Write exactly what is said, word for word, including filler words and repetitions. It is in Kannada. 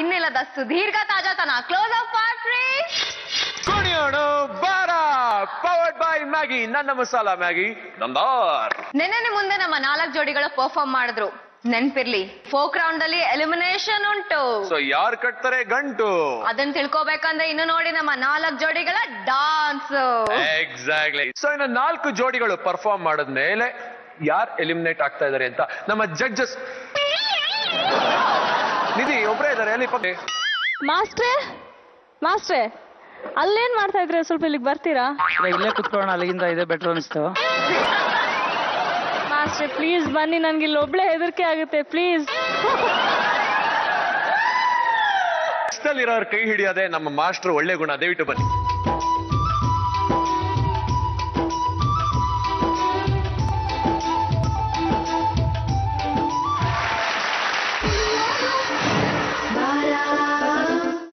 ಇನ್ನೆಲ್ಲದ ಸುದೀರ್ಘ ತಾಜಾತನ ಕ್ಲೋಸ್ ಅಪ್ ಪಾರ್ಟ್ ಮೂರು ಕುಣಿಯೋಣ ಬಾರಾ ಪವರ್ಡ್ ಬೈ ಮ್ಯಾಗಿ ನನ್ನ ಮಸಾಲಾ ಮ್ಯಾಗಿ ನಂದಾರ್. ನೆನ್ನೆ ಮುಂದೆ ನಮ್ಮ ನಾಲ್ಕು ಜೋಡಿಗಳು ಪರ್ಫಾರ್ಮ್ ಮಾಡಿದ್ರು. ನೆನ್ಪಿರ್ಲಿ, ಫೋಕ್ ರೌಂಡ್ ಅಲ್ಲಿ ಎಲಿಮಿನೇಷನ್ ಉಂಟು. ಸೊ ಯಾರು ಕಟ್ತಾರೆ ಗಂಟು ಅದನ್ನ ತಿಳ್ಕೋಬೇಕಂದ್ರೆ ಇನ್ನು ನೋಡಿ ನಮ್ಮ ನಾಲ್ಕು ಜೋಡಿಗಳ ಡಾನ್ಸ್. ಎಕ್ಸಾಕ್ಟ್ಲಿ. ಸೊ ಇನ್ನು ನಾಲ್ಕು ಜೋಡಿಗಳು ಪರ್ಫಾರ್ಮ್ ಮಾಡಿದ್ಮೇಲೆ ಯಾರು ಎಲಿಮಿನೇಟ್ ಆಗ್ತಾ ಇದಾರೆ ಅಂತ ನಮ್ಮ ಜಡ್ಜಸ್ ನಿಧಿ ಒಬ್ಬರೇ ಇದಾರೆ. ಅಲ್ಲಿ ಪಕ್ಕ ಮಾಸ್ಟ್ರೇ ಮಾಸ್ಟ್ರೇ ಅಲ್ಲೇನ್ ಮಾಡ್ತಾ ಇದ್ರೆ, ಸ್ವಲ್ಪ ಇಲ್ಲಿಗೆ ಬರ್ತೀರಾ? ಇಲ್ಲೇ ಕುತ್ಕೊಳ್ಳೋಣ, ಅಲ್ಲಿಗಿಂತ ಇದೆ ಬೆಟರ್ ಅನಿಸ್ತು. ಮಾಸ್ಟ್ರೆ ಪ್ಲೀಸ್ ಬನ್ನಿ, ನನ್ಗೆ ಇಲ್ಲಿ ಒಬ್ಳೆ ಹೆದರಿಕೆ ಆಗುತ್ತೆ, ಪ್ಲೀಸ್. ಇಷ್ಟಲ್ಲಿರೋರು ಕೈ ಹಿಡಿಯೋದೆ ನಮ್ಮ ಮಾಸ್ಟರ್ ಒಳ್ಳೆ ಗುಣ, ದಯವಿಟ್ಟು ಬನ್ನಿ.